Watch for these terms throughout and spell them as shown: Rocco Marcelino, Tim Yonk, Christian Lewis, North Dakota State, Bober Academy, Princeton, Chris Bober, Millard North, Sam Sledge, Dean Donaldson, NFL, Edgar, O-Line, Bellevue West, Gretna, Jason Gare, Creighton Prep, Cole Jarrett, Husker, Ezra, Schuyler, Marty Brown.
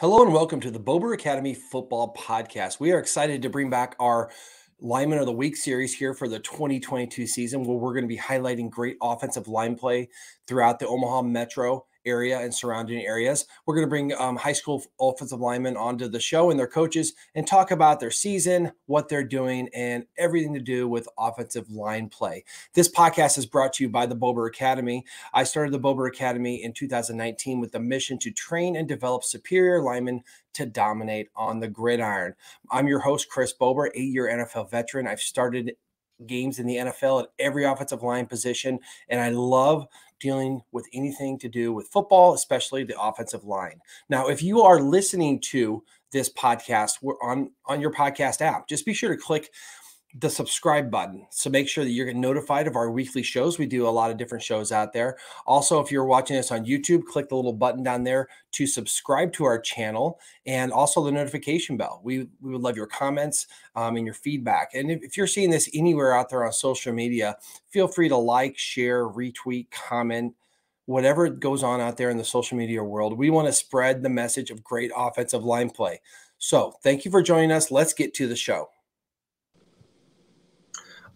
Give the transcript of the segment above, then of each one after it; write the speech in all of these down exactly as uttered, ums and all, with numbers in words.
Hello and welcome to the Bober Academy Football Podcast. We are excited to bring back our Lineman of the Week series here for the twenty twenty-two season, where we're going to be highlighting great offensive line play throughout the Omaha metro area and surrounding areas. We're going to bring um, high school offensive linemen onto the show and their coaches and talk about their season, what they're doing, and everything to do with offensive line play. This podcast is brought to you by the Bober Academy. I started the Bober Academy in two thousand nineteen with the mission to train and develop superior linemen to dominate on the gridiron. I'm your host, Chris Bober, eight-year N F L veteran. I've started games in the N F L at every offensive line position, and I love dealing with anything to do with football, especially the offensive line. Now, if you are listening to this podcast, we're on, on your podcast app. Just be sure to click the subscribe button, so make sure that you're getting notified of our weekly shows. We do a lot of different shows out there. Also, if you're watching us on YouTube, click the little button down there to subscribe to our channel, and also the notification bell. We, we would love your comments um, and your feedback. And if, if you're seeing this anywhere out there on social media, feel free to like, share, retweet, comment, whatever goes on out there in the social media world. We want to spread the message of great offensive line play. So thank you for joining us. Let's get to the show.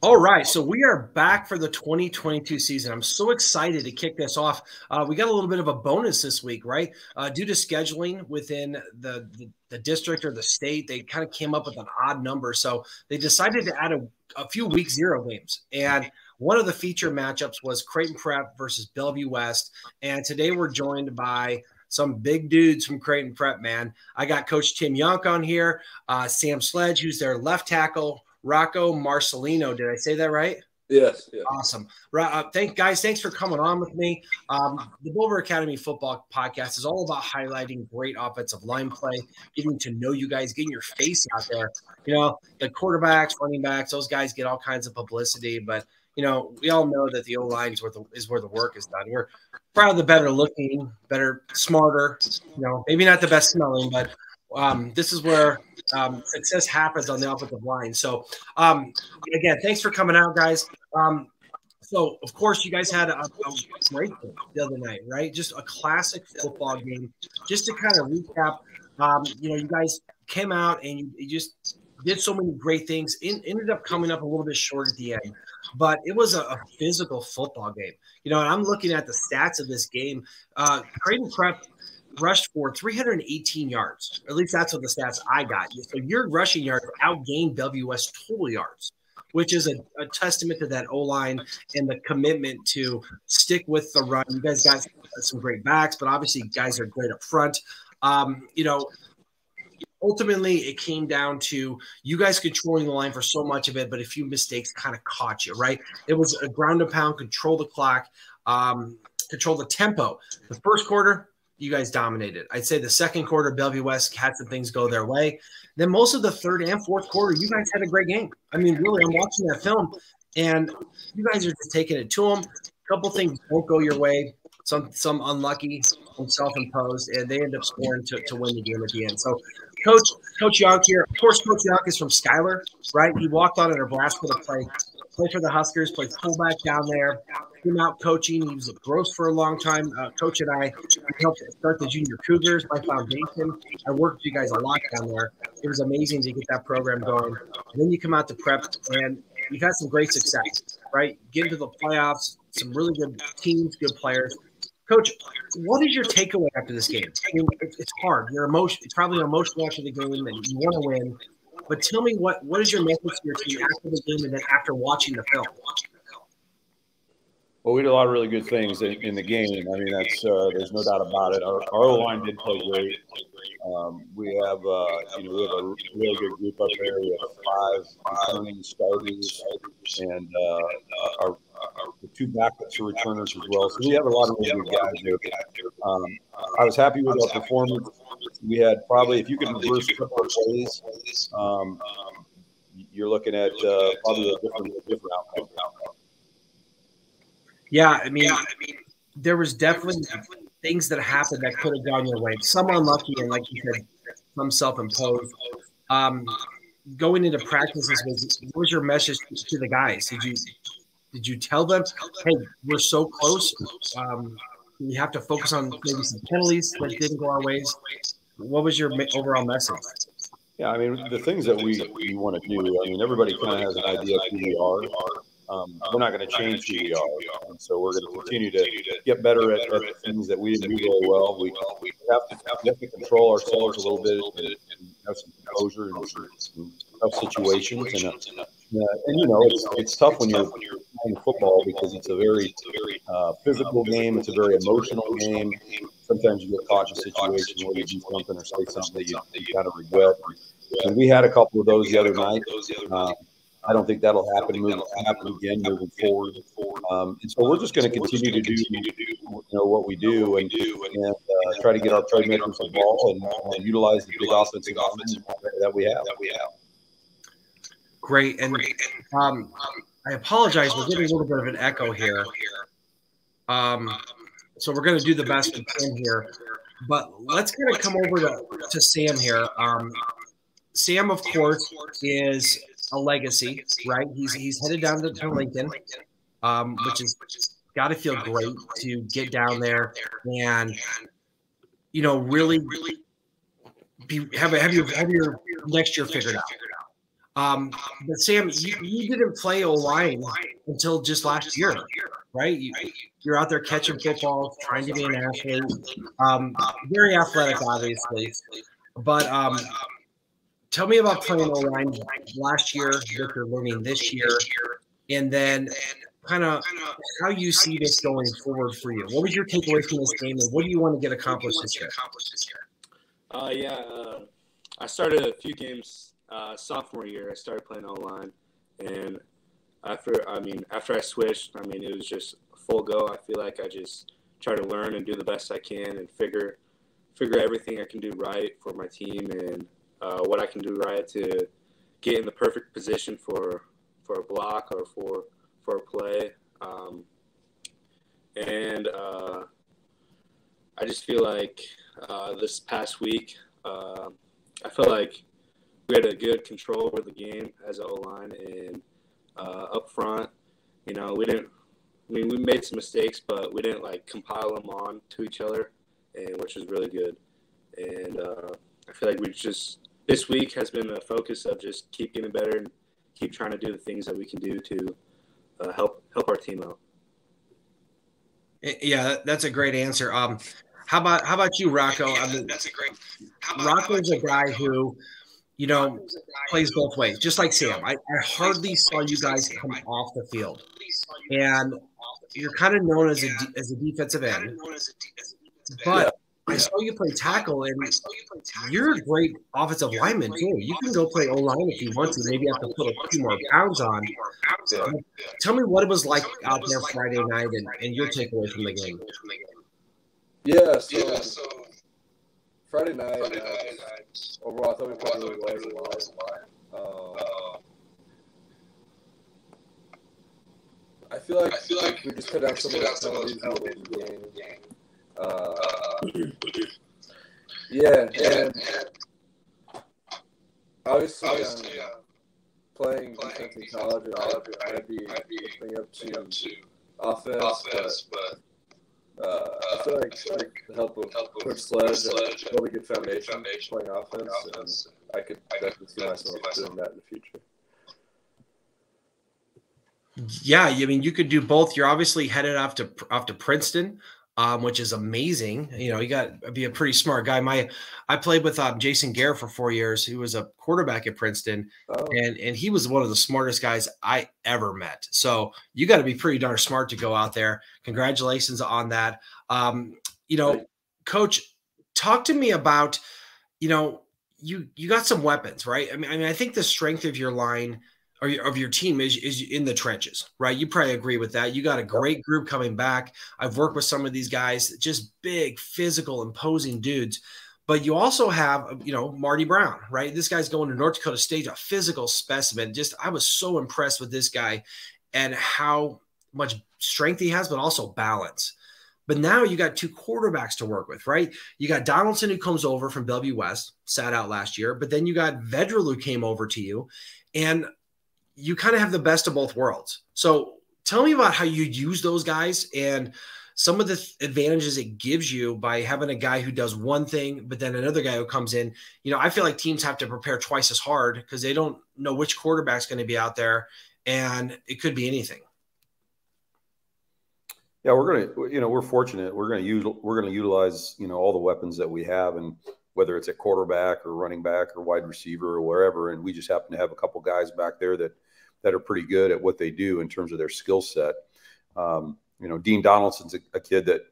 All right, so we are back for the twenty twenty-two season. I'm so excited to kick this off. Uh, we got a little bit of a bonus this week, right? Uh, due to scheduling within the, the, the district or the state, they kind of came up with an odd number. So they decided to add a, a few week zero games. And one of the feature matchups was Creighton Prep versus Bellevue West. And today we're joined by some big dudes from Creighton Prep, man. I got Coach Tim Yonk on here, uh, Sam Sledge, who's their left tackle, Rocco Marcelino. Did I say that right? Yes. Yeah. Awesome. Uh, thank guys. Thanks for coming on with me. Um, the Bober Academy Football Podcast is all about highlighting great offensive line play, getting to know you guys, getting your face out there. You know, the quarterbacks, running backs, those guys get all kinds of publicity, but you know, we all know that the O-line is where the, is where the work is done. We're proud of the better looking, better, smarter, you know, maybe not the best smelling, but Um, this is where um, success happens on the offensive line. So, um, again, thanks for coming out, guys. Um, so, of course, you guys had a, a great game the other night, right? Just a classic football game. Just to kind of recap, um, you know, you guys came out and you, you just did so many great things. It ended up coming up a little bit short at the end. But it was a, a physical football game. You know, and I'm looking at the stats of this game. Uh, Creighton Prep rushed for three hundred eighteen yards. Or at least that's what the stats I got. So your rushing yards outgained W S total yards, which is a, a testament to that O-line and the commitment to stick with the run. You guys got some great backs, but obviously you guys are great up front. Um, you know, ultimately it came down to you guys controlling the line for so much of it, but a few mistakes kind of caught you, right? It was a ground and pound, control the clock, um, control the tempo. The first quarter, you guys dominated. I'd say the second quarter, Bellevue West had some things go their way. Then most of the third and fourth quarter, you guys had a great game. I mean, really, I'm watching that film, and you guys are just taking it to them. A couple things won't go your way, some some unlucky, some self-imposed, and they end up scoring to, to win the game at the end. So Coach Coach Yonk here. Of course, Coach Yonk is from Schuyler, right? He walked on in a blast for the play. Played for the Huskers, played fullback down there, came out coaching. He was at Gross for a long time. Uh, Coach and I helped start the Junior Cougars, my foundation. I worked with you guys a lot down there. It was amazing to get that program going. And then you come out to Prep, and you've had some great success, right? Get into the playoffs, some really good teams, good players. Coach, what is your takeaway after this game? I mean, it's hard. You're emotional. It's probably emotional after the game, and you want to win. But tell me, what, what is your message to your team after the game and then after watching the film? Well, we did a lot of really good things in, in the game. I mean, that's uh, there's no doubt about it. Our, our line did play great. Um, we have uh, you know we have a really good group up there. We have five returning starters and uh, our, our, our the two backups are returners as well. So we have a lot of really good guys there. Um, I was happy with our performance. We had probably, if you could reverse a couple of plays, um, you're looking at uh, probably a different, different outcome. Yeah, I mean, there was definitely things that happened that could have gone your way. Some unlucky and, like you said, some self-imposed. Um, going into practices, was, what was your message to the guys? Did you did you tell them, hey, we're so close? Um, we have to focus on maybe some penalties that didn't go our ways. What was your overall message? Yeah, I mean, the things that we, we want to do, I mean, everybody kind of has an idea of who we are. Um, we're not going to change who we are. And so we're going to continue to get better at, at things that we didn't do very well. We, we have to, we have to control ourselves a little bit and, and have some composure in tough situations. And, uh, and, you know, it's, it's tough when you're playing football because it's a very uh, physical game. It's a very emotional game. Sometimes you get caught in a situation where you do something or say something that you, you kind of regret. And we had a couple of those the other night. Uh, I don't think that'll happen, moving, happen again moving forward. Um, and so we're just going to continue to do, you know, what we do and, and uh, try to get our playmakers involved and, and utilize the big offensive that we have. Great. And um, I apologize. We're getting a little bit of an echo here. Um, so we're going to do the best we can here. But let's kind of come over to, to Sam here. Um, Sam, of course, is – a legacy, right? He's he's headed down to, to Lincoln, um, which is got to feel great to get down there and, you know, really be have a, have your have your next year figured out. Um, but Sam, you, you didn't play O-line until just last year, right? You, you're out there catching football, trying to be an athlete, um, very athletic, obviously, but. Um, Tell me about playing O-line last year, what you're learning this year, and then kind of how you see this going forward for you. What was your takeaway from this game, and what do you want to get accomplished this year? Uh, yeah, uh, I started a few games uh, sophomore year. I started playing O-line, and after I mean, after I switched, I mean, it was just a full go. I feel like I just try to learn and do the best I can and figure figure everything I can do right for my team and. Uh, what I can do right to get in the perfect position for for a block or for for a play, um, and uh, I just feel like uh, this past week uh, I felt like we had a good control over the game as an O-line and uh, up front. You know, we didn't. I mean, we made some mistakes, but we didn't like compile them on to each other, and which was really good. And uh, I feel like we just. This week has been a focus of just keep getting better and keep trying to do the things that we can do to uh, help help our team out. Yeah, that's a great answer. Um, how about how about you, Rocco? Yeah, I mean, that's a great. Rocco's a guy who, you know, plays both ways, just like Sam. I, I hardly saw you guys come off the field, and you're kind of known as a as a defensive end, but. I saw you play tackle, and you're a great offensive lineman, too. You can go play O-line if you want to. Maybe have to put a few more pounds on. Tell me what it was like out there Friday night and, and your takeaway from the game. Yeah, so Friday night, uh, overall, I thought we played really well as a line. I feel like we just cut out some of those penalties in the game. Uh, yeah, and obviously, obviously um, playing, playing defense in college, I'd be looking up to, up to offense, offense, but, but uh, I feel like, like the help of Chris Sledge and a really good foundation, foundation playing offense, offense and I could definitely see myself doing that in the future. Yeah, I mean, you could do both. You're obviously headed off to off to Princeton. Um, which is amazing. You know, you got to be a pretty smart guy. My, I played with um, Jason Gare for four years. He was a quarterback at Princeton, oh. and and he was one of the smartest guys I ever met. So you got to be pretty darn smart to go out there. Congratulations on that. Um, you know, Coach, talk to me about, you know, you you got some weapons, right? I mean, I mean, I think the strength of your line or of your team is, is in the trenches, right? You probably agree with that. You got a great group coming back. I've worked with some of these guys, just big, physical, imposing dudes. But you also have, you know, Marty Brown, right? This guy's going to North Dakota State, a physical specimen. Just, I was so impressed with this guy and how much strength he has, but also balance. But now you got two quarterbacks to work with, right? You got Donaldson, who comes over from Bellevue West, sat out last year. But then you got Vedra, who came over to you. And you kind of have the best of both worlds. So tell me about how you use those guys and some of the advantages it gives you by having a guy who does one thing, but then another guy who comes in, you know, I feel like teams have to prepare twice as hard because they don't know which quarterback's going to be out there, and it could be anything. Yeah, we're going to, you know, we're fortunate. We're going to use, we're going to utilize, you know, all the weapons that we have, and whether it's at quarterback or running back or wide receiver or wherever. And we just happen to have a couple guys back there that, that are pretty good at what they do in terms of their skill set. Um, you know, Dean Donaldson's a, a kid that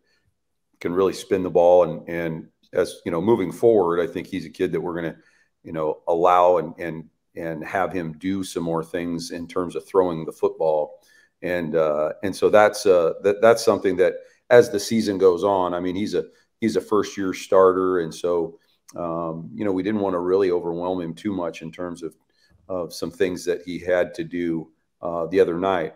can really spin the ball. And, and as, you know, moving forward, I think he's a kid that we're going to, you know, allow and, and, and have him do some more things in terms of throwing the football. And, uh, and so that's, uh, that, that's something that as the season goes on, I mean, he's a, he's a first year starter. And so, um, you know, we didn't want to really overwhelm him too much in terms of, of some things that he had to do, uh, the other night.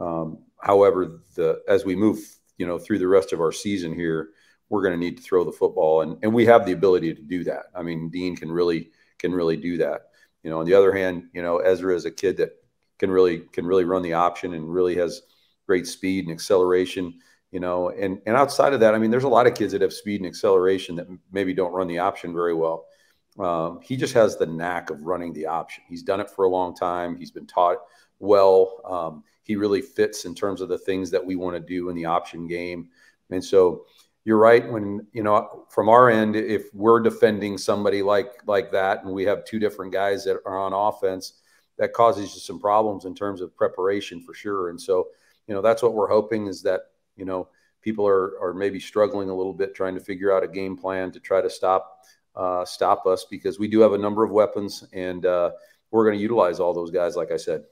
Um, however, the, as we move, you know, through the rest of our season here, we're going to need to throw the football, and, and we have the ability to do that. I mean, Dean can really, can really do that. You know, on the other hand, you know, Ezra is a kid that can really, can really run the option and really has great speed and acceleration, you know, and, and outside of that, I mean, there's a lot of kids that have speed and acceleration that maybe don't run the option very well. Um, he just has the knack of running the option. He's done it for a long time. He's been taught well. Um, he really fits in terms of the things that we want to do in the option game. And so you're right. When, you know, from our end, if we're defending somebody like, like that, and we have two different guys that are on offense, that causes you some problems in terms of preparation for sure. And so, you know, that's what we're hoping is that, you know, people are, are maybe struggling a little bit, trying to figure out a game plan to try to stop, uh, stop us, because we do have a number of weapons, and uh, we're going to utilize all those guys, like I said.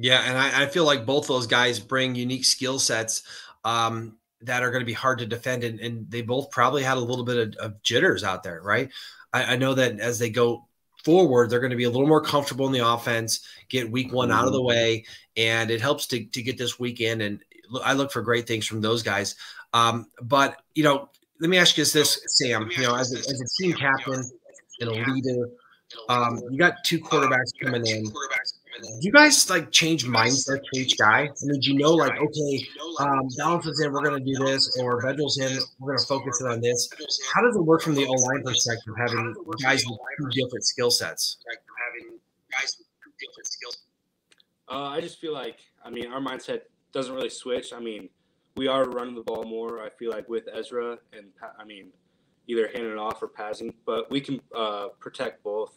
Yeah. And I, I feel like both those guys bring unique skill sets um, that are going to be hard to defend. And, and they both probably had a little bit of, of jitters out there. Right. I, I know that as they go forward, they're going to be a little more comfortable in the offense, get week one out of the way, and it helps to, to get this weekend. And I look for great things from those guys. Um, but, you know, let me ask you this, Sam, you know, as a, as a team captain and a leader, um, you got two quarterbacks coming in. Do you guys like change mindset for each guy? I mean, do you know, like, okay, um, Donaldson's in, we're going to do this, or Vedral's in, we're going to focus it on this? How does it work from the O line perspective, having guys with two different skill sets? Uh, I just feel like, I mean, our mindset doesn't really switch. I mean, we are running the ball more, I feel like, with Ezra, and I mean, either handing it off or passing, but we can uh, protect both,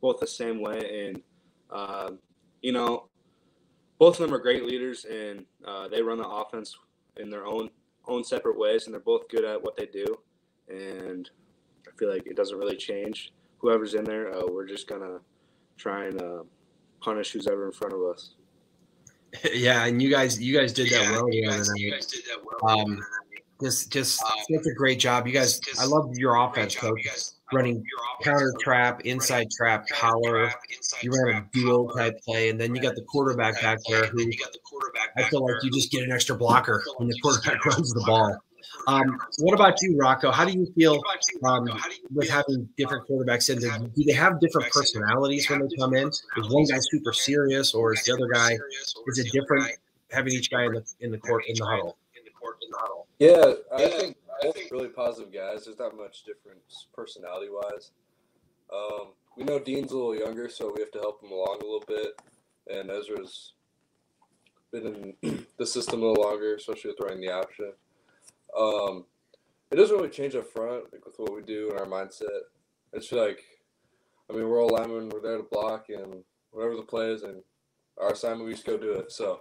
both the same way. And, uh, you know, both of them are great leaders, and uh, they run the offense in their own own separate ways, and they're both good at what they do. And I feel like it doesn't really change. Whoever's in there, uh, we're just going to try and uh, punish who's ever in front of us. Yeah, and you guys you guys did that yeah, well. You guys, you guys did that well. Um, just just um, such a great job. You guys, just, I love your offense, Coach. Guys, running counter trap, inside trap, power. You ran a duo type play, and then you got the quarterback back there who I feel like you just get an extra blocker when the quarterback runs the ball. Um, what about you, Rocco? How do you feel um, with having different quarterbacks in there? Do they have different personalities when they come in? Is one guy super serious, or is the other guy? Is it different having each guy in the in the court in the huddle? Yeah, I think. Both really positive guys. There's not much difference personality-wise. Um, we know Dean's a little younger, so we have to help him along a little bit. And Ezra's been in the system a little longer, especially with running the option. Um, it doesn't really change up front, like with what we do and our mindset. It's like, I mean, we're all linemen. We're there to block, and whatever the play is, and our assignment, we just go do it. So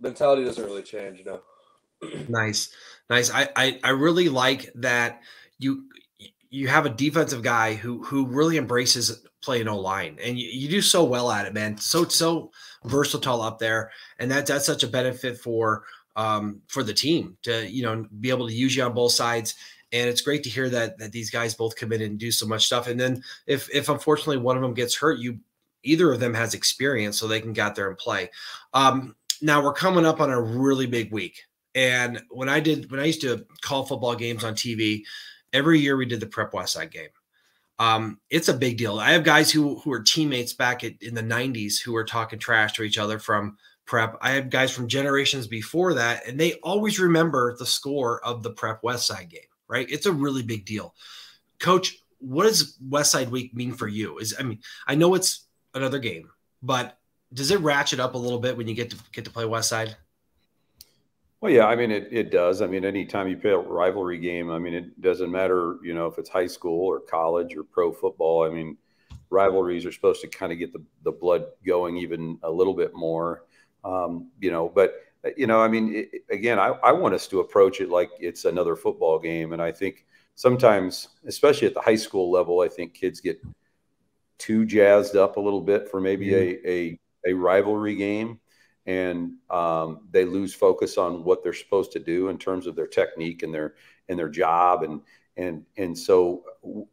mentality doesn't really change, you know. Nice. Nice. I, I, I really like that you you have a defensive guy who who really embraces playing O-line, and you, you do so well at it, man. So so versatile up there, and that that's such a benefit for um for the team to, you know, be able to use you on both sides. And it's great to hear that that these guys both come in and do so much stuff. And then if if unfortunately one of them gets hurt, you either of them has experience so they can get out there and play. Um, now we're coming up on a really big week. And when I did, when I used to call football games on T V, every year we did the Prep Westside game. Um, it's a big deal. I have guys who who are teammates back at, in the nineties who are talking trash to each other from Prep, I had guys from generations before that, and they always remember the score of the Prep Westside game, right? It's a really big deal. Coach, what does Westside Week mean for you? Is I mean, I know it's another game, but does it ratchet up a little bit when you get to get to play Westside? Well, yeah, I mean, it, it does. I mean, anytime you play a rivalry game, I mean, it doesn't matter, you know, if it's high school or college or pro football. I mean, rivalries are supposed to kind of get the, the blood going even a little bit more, um, you know. But, you know, I mean, it, again, I, I want us to approach it like it's another football game. And I think sometimes, especially at the high school level, I think kids get too jazzed up a little bit for maybe mm-hmm. a, a, a rivalry game. And um, they lose focus on what they're supposed to do in terms of their technique and their and their job. And and and so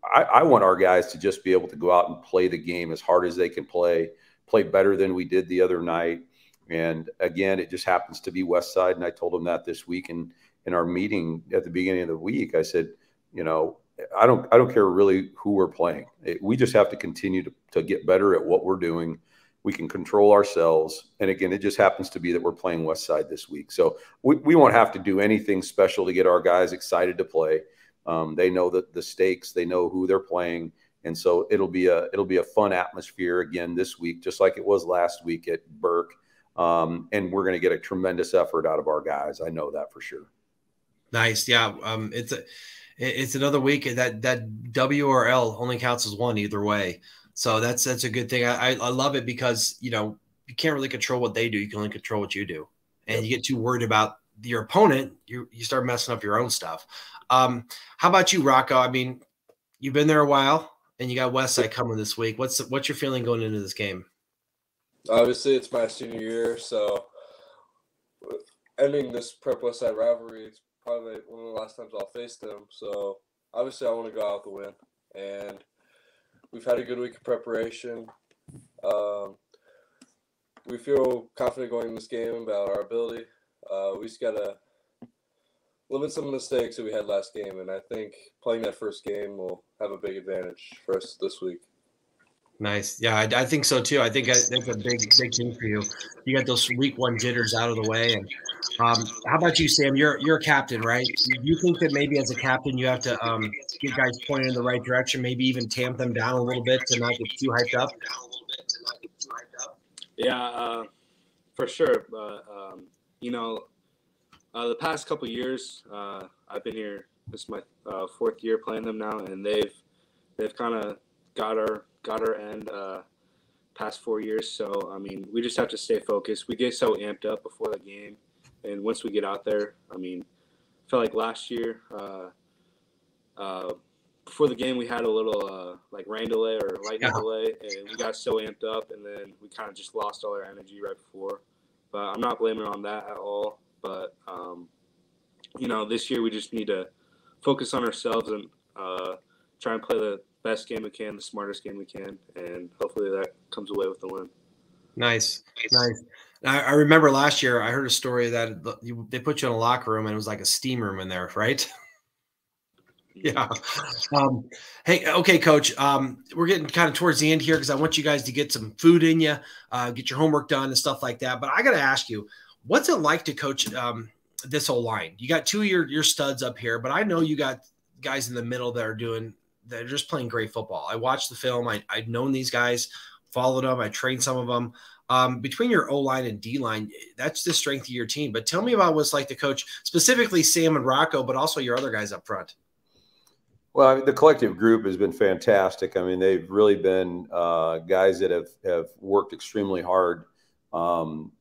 I, I want our guys to just be able to go out and play the game as hard as they can play, play better than we did the other night. And again, it just happens to be Westside. And I told them that this week in, in our meeting at the beginning of the week. I said, you know, I don't I don't care really who we're playing. It, we just have to continue to, to get better at what we're doing. We can control ourselves. And again, it just happens to be that we're playing Westside this week. So we, we won't have to do anything special to get our guys excited to play. Um, they know that the stakes, they know who they're playing. And so it'll be a, it'll be a fun atmosphere again this week, just like it was last week at Burke. Um, and we're going to get a tremendous effort out of our guys. I know that for sure. Nice. Yeah. Um, it's a, it's another week that, that W or L only counts as one either way. So that's that's a good thing. I, I love it because, you know, you can't really control what they do. You can only control what you do. And you get too worried about your opponent, you you start messing up your own stuff. Um, how about you, Rocco? I mean, you've been there a while, and you got Westside coming this week. What's what's your feeling going into this game? Obviously, it's my senior year, so ending this Prep Westside rivalry is probably one of the last times I'll face them. So obviously, I want to go out with a win. And we've had a good week of preparation. Um, we feel confident going in this game about our ability. Uh, we just got to limit some of the mistakes that we had last game, and I think playing that first game will have a big advantage for us this week. Nice. Yeah, I, I think so, too. I think I, that's a big, big thing for you. You got those week one jitters out of the way. And um, how about you, Sam? You're you're a captain, right? You think that maybe as a captain you have to um, get guys pointed in the right direction, maybe even tamp them down a little bit to not get too hyped up? Yeah, uh, for sure. But, um, you know, uh, the past couple of years uh, I've been here. This is my uh, fourth year playing them now, and they've they've kind of got our – got our end uh, past four years. So, I mean, we just have to stay focused. We get so amped up before the game. And once we get out there, I mean, I felt like last year, uh, uh, before the game, we had a little, uh, like, rain delay or lightning yeah. delay. And we got so amped up. And then we kind of just lost all our energy right before. But I'm not blaming on that at all. But, um, you know, this year we just need to focus on ourselves and uh, try and play the best game we can, the smartest game we can, and hopefully that comes away with the win. Nice, nice. I, I remember last year I heard a story that you, they put you in a locker room and it was like a steam room in there, right? yeah. Um, hey, okay, Coach. Um, we're getting kind of towards the end here because I want you guys to get some food in you, uh, get your homework done and stuff like that. But I got to ask you, what's it like to coach um, this whole line? You got two of your, your studs up here, but I know you got guys in the middle that are doing – they're just playing great football. I watched the film. I, I've known these guys, followed them. I trained some of them. Um, between your O-line and D-line, that's the strength of your team. But tell me about what's like to coach, specifically Sam and Rocco, but also your other guys up front. Well, I mean, the collective group has been fantastic. I mean, they've really been uh, guys that have, have worked extremely hard, um,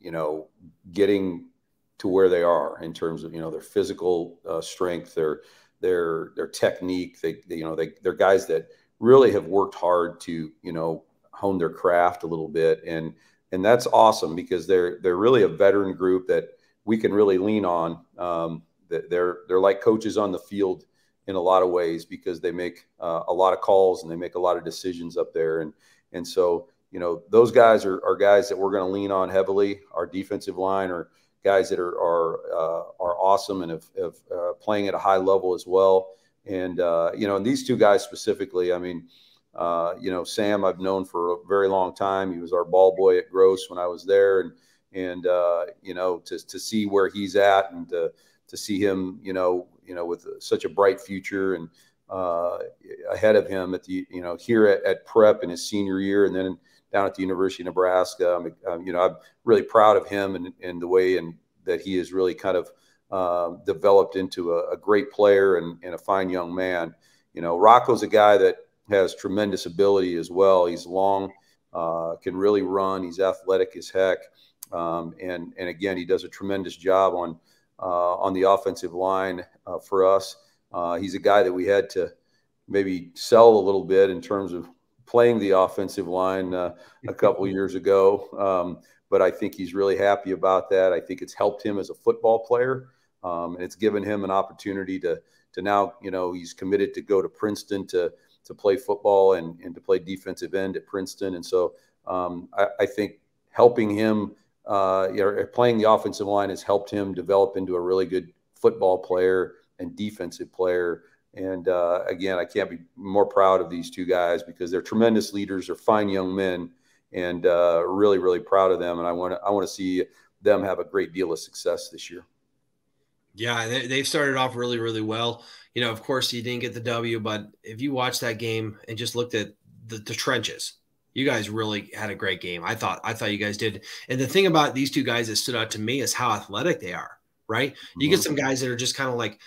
you know, getting to where they are in terms of, you know, their physical uh, strength, their Their their technique, they, they you know they they're guys that really have worked hard to you know hone their craft a little bit, and and that's awesome because they're they're really a veteran group that we can really lean on. Um, they're they're like coaches on the field in a lot of ways because they make uh, a lot of calls and they make a lot of decisions up there, and and so you know those guys are are guys that we're going to lean on heavily. Our defensive line are guys that are are uh, are awesome and have, have uh, playing at a high level as well. And, uh, you know, and these two guys specifically, I mean, uh, you know, Sam I've known for a very long time. He was our ball boy at Gross when I was there. And, and uh, you know, to to see where he's at, and to to see him, you know, you know, with such a bright future and uh, ahead of him at the, you know, here at, at Prep in his senior year, and then down at the University of Nebraska. I'm, I'm, you know, I'm really proud of him and and the way and that he has really kind of uh, developed into a, a great player and, and a fine young man. You know, Rocco's a guy that has tremendous ability as well. He's long, uh, can really run. He's athletic as heck. Um, and, and again, he does a tremendous job on, uh, on the offensive line uh, for us. Uh, he's a guy that we had to maybe sell a little bit in terms of playing the offensive line uh, a couple years ago. Um, but I think he's really happy about that. I think it's helped him as a football player. Um, and it's given him an opportunity to, to now, you know, he's committed to go to Princeton to, to play football and, and to play defensive end at Princeton. And so um, I, I think helping him, uh, you know, playing the offensive line has helped him develop into a really good football player and defensive player. And uh, again, I can't be more proud of these two guys because they're tremendous leaders. They're fine young men, and uh, really, really proud of them. And I want to, I want to see them have a great deal of success this year. Yeah, they've started off really, really well. You know, of course, you didn't get the W, but if you watch that game and just looked at the, the trenches, you guys really had a great game. I thought, I thought you guys did. And the thing about these two guys that stood out to me is how athletic they are. Right? You mm-hmm. get some guys that are just kind of like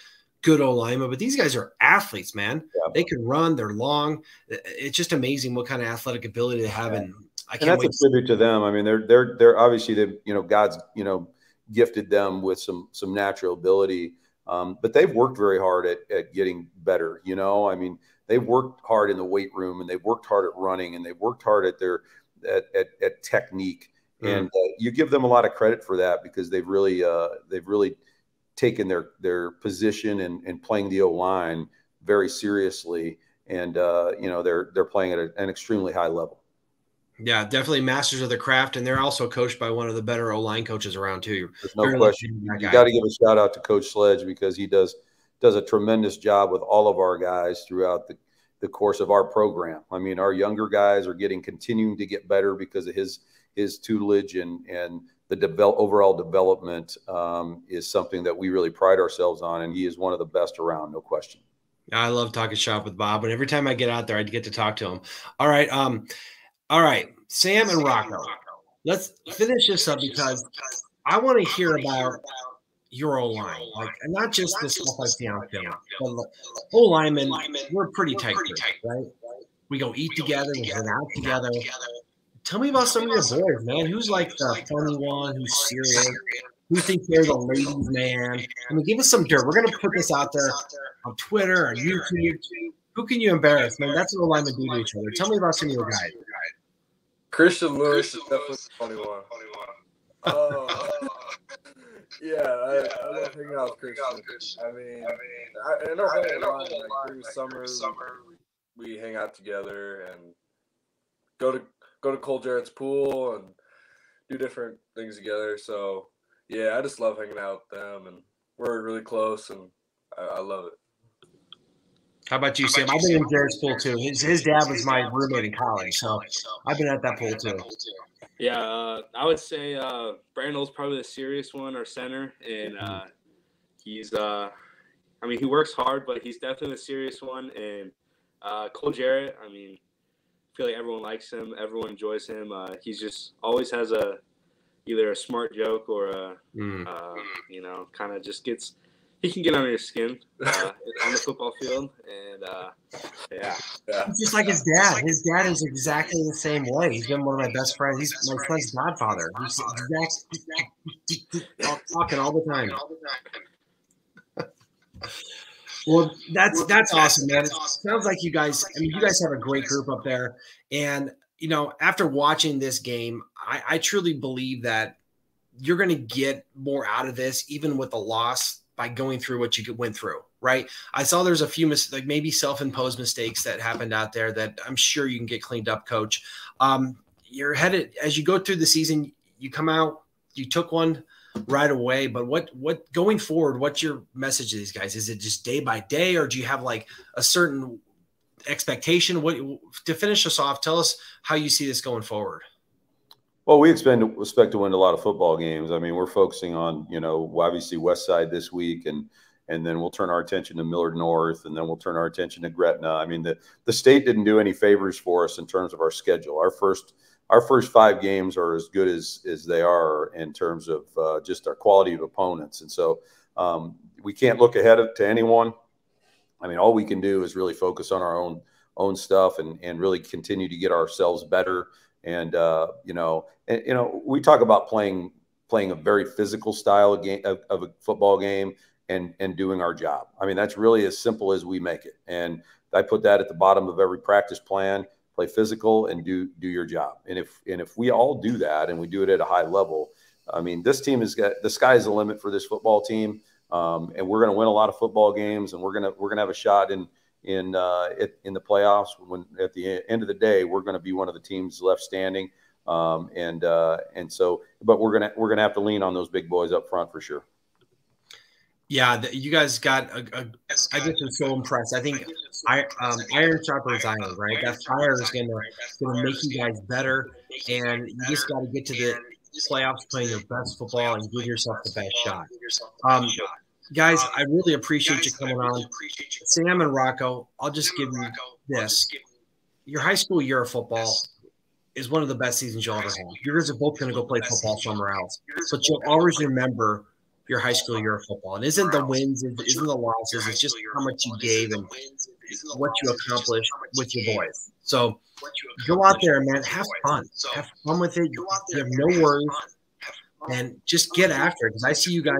good old linemen, but these guys are athletes, man. Yeah. They can run. They're long. It's just amazing what kind of athletic ability they have. Yeah. And I can't and that's wait. That's a tribute to them. I mean, they're they're they're obviously they you know God's you know. gifted them with some, some natural ability. Um, but they've worked very hard at, at getting better. You know, I mean, they've worked hard in the weight room, and they've worked hard at running, and they've worked hard at their, at, at, at technique. Mm-hmm. And uh, you give them a lot of credit for that because they've really, uh, they've really taken their, their position and, and playing the O line very seriously. And uh, you know, they're, they're playing at a, an extremely high level. Yeah, definitely masters of the craft, and they're also coached by one of the better O-line coaches around too. There's no question. You got to give a shout out to Coach Sledge because he does does a tremendous job with all of our guys throughout the, the course of our program. I mean, our younger guys are getting continuing to get better because of his his tutelage, and and the develop, overall development um, is something that we really pride ourselves on, and he is one of the best around, no question. I love talking shop with Bob, but every time I get out there, I get to talk to him. All right. Um, All right, Sam and Rocco, let's finish this up because I want to hear about your O-line, like not just the stuff I see on film. But O-linemen, we're pretty tight, right? We go eat together, we hang out together. Tell me about some of your boys, man. Who's like the funny one? Who's serious? Who thinks they're the ladies' man? I mean, give us some dirt. We're gonna put this out there on Twitter and YouTube. Who can you embarrass, man? That's what O-linemen do to each other. Tell me about some of your guys. Christian Lewis is definitely the funny one. Oh, yeah, I, I love hanging out with Christian. I mean, I, I know I hang out like through summer. We, we hang out together and go to go to Cole Jarrett's pool and do different things together. So yeah, I just love hanging out with them, and we're really close, and I, I love it. How about you, Sam? I've been in Jared's pool too. His his dad was my roommate in college, so I've been at that pool too. Yeah, uh, I would say uh, Brandon's probably the serious one, our center, and uh, he's. Uh, I mean, he works hard, but he's definitely the serious one. And uh, Cole Jarrett, I mean, I feel like everyone likes him, everyone enjoys him. Uh, he's just always has a either a smart joke or a mm. uh, you know, kind of just gets. He can get under your skin uh, on the football field, and uh, yeah. yeah. It's just like his dad. His dad is exactly the same way. He's been one of my best friends. He's my son's godfather. He's exactly, exactly talking all the time. Well, that's that's awesome, man. It sounds like you guys. I mean, you guys have a great group up there, and you know, after watching this game, I, I truly believe that you're going to get more out of this, even with the loss. By going through what you went through, right? I saw there's a few mis like maybe self-imposed mistakes that happened out there that I'm sure you can get cleaned up, Coach. Um, you're headed as you go through the season. You come out, you took one right away. But what what going forward? What's your message to these guys? Is it just day by day, or do you have like a certain expectation? What to finish us off? Tell us how you see this going forward. Well, we expect, expect to win a lot of football games. I mean, we're focusing on, you know, obviously West Side this week, and and then we'll turn our attention to Millard North, and then we'll turn our attention to Gretna. I mean, the, the state didn't do any favors for us in terms of our schedule. Our first our first five games are as good as, as they are in terms of uh, just our quality of opponents. And so um, we can't look ahead of, to anyone. I mean, all we can do is really focus on our own own stuff and, and really continue to get ourselves better. And, uh, you know, and, you know, we talk about playing playing a very physical style of, game, of, of a football game. And, and doing our job. I mean, that's really as simple as we make it. And I put that at the bottom of every practice plan: play physical and do do your job. And if and if we all do that and we do it at a high level, I mean, this team has got, the sky's the limit for this football team. Um, and we're going to win a lot of football games, and we're going to we're going to have a shot in in uh, it, in the playoffs. When at the end of the day, we're going to be one of the teams left standing. Um, and uh, and so, but we're gonna we're gonna have to lean on those big boys up front for sure. Yeah, the, you guys got a, a, I just am so impressed. I think I, um, Iron Sharpens Iron, right? That fire is going to make you guys better, and you just got to get to the playoffs playing your best football and give yourself the best shot. Um, guys, I really appreciate you coming on. Sam and Rocco, I'll just give you this. Your high school year of football is one of the best seasons you'll ever have. You guys are both going to go play football somewhere else, but you'll always remember your high school year of football. And isn't the wins, isn't the losses, it's just how much you gave and what you accomplished with your boys. So go out there, man, have fun. Have fun with it. You have no worries. And just get after it, because I see you guys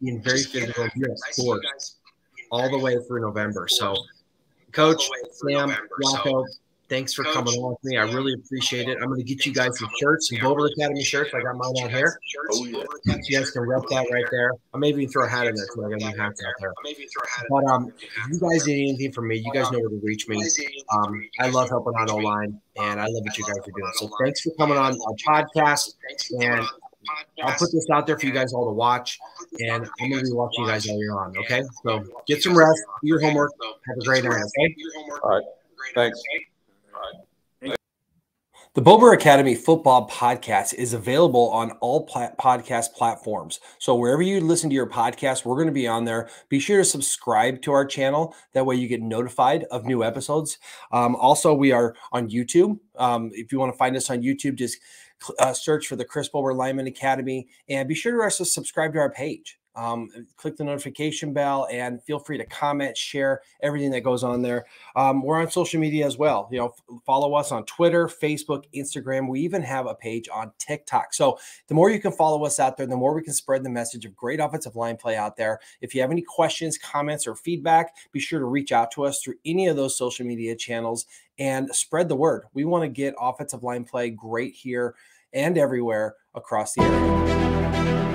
being very physical. You're at sports all the way through November. So, Coach, Sam, Rocco, thanks for coming along with me. I really appreciate it. I'm going to get you guys some shirts, some Bober Academy shirts. I got mine out here. Oh, yeah. You guys can rep that right there. I may even throw a hat in there, too. I got my hats out there. But um, if you guys need anything from me, you guys know where to reach me. Um, I love helping out O-line, and I love what you guys are doing. So thanks for coming on our podcast, and I'll put this out there for you guys all to watch, and I'm going to be watching you guys all year on, okay? So get some rest, do your homework, have a great night, okay? All right, thanks. The Bober Academy Football Podcast is available on all plat podcast platforms. So wherever you listen to your podcast, we're going to be on there. Be sure to subscribe to our channel. That way you get notified of new episodes. Um, also, we are on YouTube. Um, if you want to find us on YouTube, just uh, search for the Chris Bober Lineman Academy. And be sure to also subscribe to our page. Um, click the notification bell and feel free to comment, share everything that goes on there. Um, we're on social media as well. You know, follow us on Twitter, Facebook, Instagram. We even have a page on TikTok. So the more you can follow us out there, the more we can spread the message of great offensive line play out there. If you have any questions, comments, or feedback, be sure to reach out to us through any of those social media channels and spread the word. We want to get offensive line play great here and everywhere across the area.